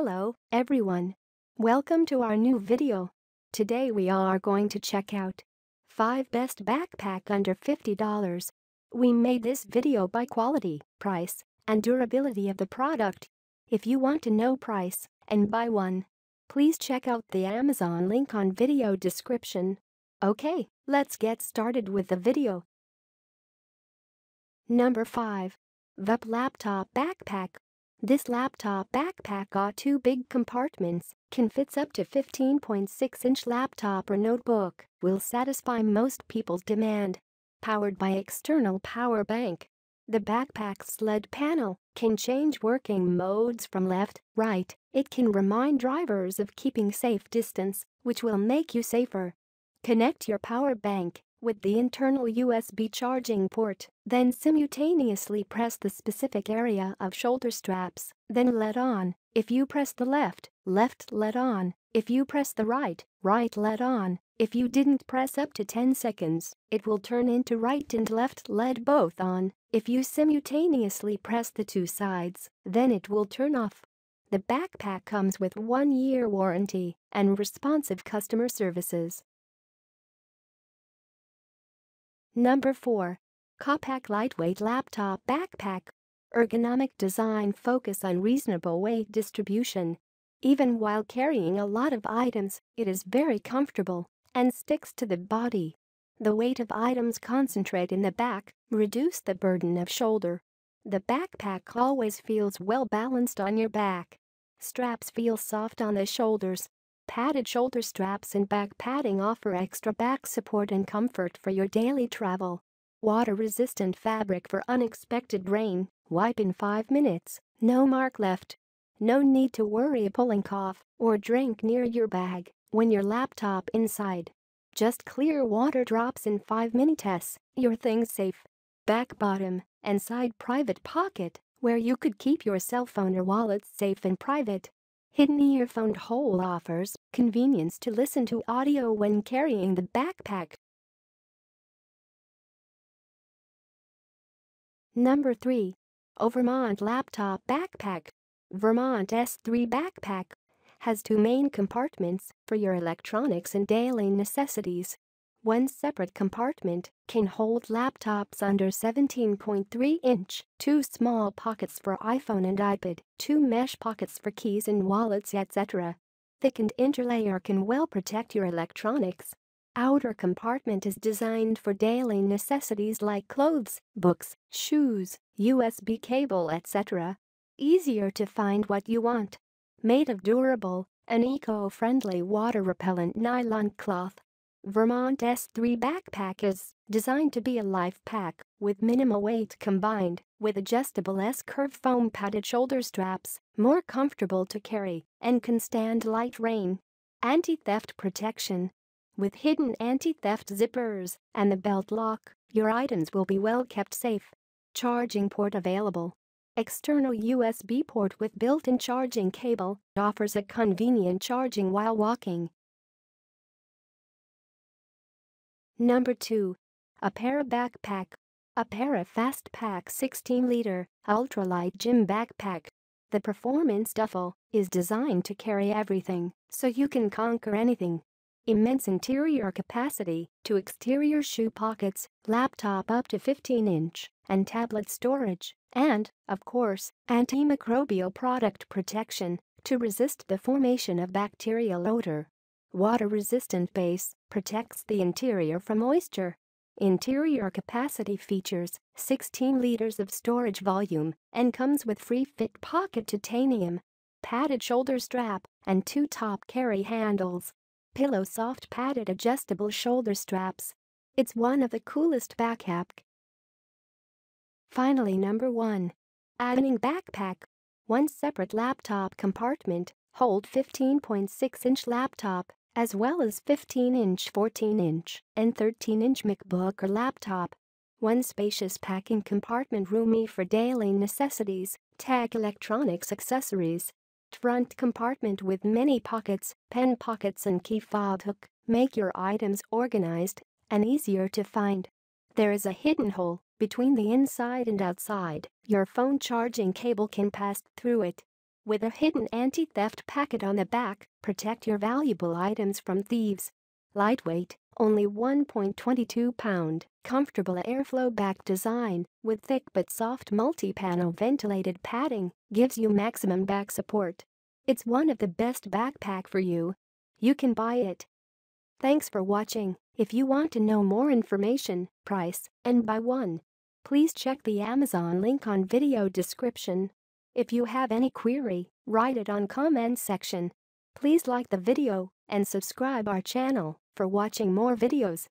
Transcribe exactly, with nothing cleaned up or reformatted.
Hello, everyone. Welcome to our new video. Today we are going to check out five best backpack under fifty dollars. We made this video by quality, price, and durability of the product. If you want to know price and buy one, please check out the Amazon link on video description. Okay, let's get started with the video. Number five. V U P Laptop Backpack. This laptop backpack got two big compartments, can fits up to fifteen point six inch laptop or notebook, will satisfy most people's demand. Powered by external power bank. The backpack's L E D panel can change working modes from left, right. It can remind drivers of keeping safe distance, which will make you safer. Connect your power bank with the internal U S B charging port, then simultaneously press the specific area of shoulder straps, then L E D on. If you press the left, left L E D on. If you press the right, right L E D on. If you didn't press up to ten seconds, it will turn into right and left L E D both on. If you simultaneously press the two sides, then it will turn off. The backpack comes with one year warranty and responsive customer services. Number four. Kopack Lightweight Laptop Backpack. Ergonomic design focus on reasonable weight distribution. Even while carrying a lot of items, it is very comfortable and sticks to the body. The weight of items concentrate in the back, reduce the burden of shoulder. The backpack always feels well balanced on your back. Straps feel soft on the shoulders. Padded shoulder straps and back padding offer extra back support and comfort for your daily travel. Water-resistant fabric for unexpected rain, wipe in five minutes, no mark left. No need to worry about pulling cough or drink near your bag when your laptop inside. Just clear water drops in five minutes, your things safe. Back bottom and side private pocket where you could keep your cell phone or wallet safe and private. Hidden earphone hole offers convenience to listen to audio when carrying the backpack. Number three. Overmont Laptop Backpack. Vermont S three Backpack has two main compartments for your electronics and daily necessities. One separate compartment can hold laptops under seventeen point three inch, two small pockets for iPhone and iPad, two mesh pockets for keys and wallets, et cetera. Thickened interlayer can well protect your electronics. Outer compartment is designed for daily necessities like clothes, books, shoes, U S B cable, et cetera. Easier to find what you want. Made of durable and eco-friendly water-repellent nylon cloth. Vermont S three backpack is designed to be a life pack with minimal weight combined with adjustable S-curve foam padded shoulder straps, more comfortable to carry and can stand light rain. Anti-theft protection. With hidden anti-theft zippers and the belt lock, your items will be well kept safe. Charging port available. External U S B port with built-in charging cable offers a convenient charging while walking. Number two. Aer Backpack. Aer Fastpack sixteen liter, ultralight gym backpack. The performance duffel is designed to carry everything, so you can conquer anything. Immense interior capacity, two exterior shoe pockets, laptop up to fifteen inch, and tablet storage, and, of course, antimicrobial product protection to resist the formation of bacterial odor. Water-resistant base protects the interior from moisture. Interior capacity features sixteen liters of storage volume and comes with free-fit pocket titanium, padded shoulder strap, and two top carry handles. Pillow soft padded adjustable shoulder straps. It's one of the coolest backpack. Finally, number one. Aoneng Backpack. One separate laptop compartment, hold fifteen point six inch laptop, as well as fifteen inch, fourteen inch, and thirteen inch MacBook or laptop. One spacious packing compartment roomy for daily necessities, tech electronics accessories. Front compartment with many pockets, pen pockets and key fob hook, make your items organized and easier to find. There is a hidden hole between the inside and outside, your phone charging cable can pass through it. with a hidden anti-theft packet on the back, protect your valuable items from thieves. Lightweight, only one point two two pounds, comfortable airflow back design with thick but soft multi-panel ventilated padding gives you maximum back support. It's one of the best backpack for you. You can buy it. Thanks for watching. If you want to know more information, price, and buy one, please check the Amazon link on video description. If you have any query, write it on comment section. Please like the video and subscribe our channel for watching more videos.